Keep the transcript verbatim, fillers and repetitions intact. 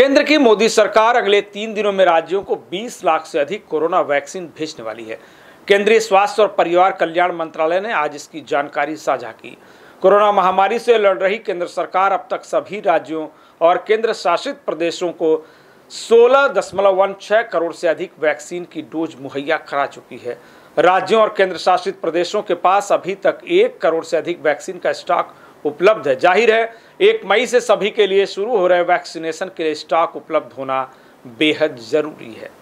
केंद्र की मोदी सरकार अगले तीन दिनों में राज्यों को बीस लाख से अधिक कोरोना वैक्सीन भेजने वाली है। केंद्रीय स्वास्थ्य और परिवार कल्याण मंत्रालय ने आज इसकी जानकारी साझा की। कोरोना महामारी से लड़ रही केंद्र सरकार अब तक सभी राज्यों और केंद्र शासित प्रदेशों को सोलह दशमलव एक छह करोड़ से अधिक वैक्सीन की डोज मुहैया करा चुकी है। राज्यों और केंद्र शासित प्रदेशों के पास अभी तक एक करोड़ से अधिक वैक्सीन का स्टॉक उपलब्ध है। जाहिर है एक मई से सभी के लिए शुरू हो रहे वैक्सीनेशन के लिए स्टॉक उपलब्ध होना बेहद जरूरी है।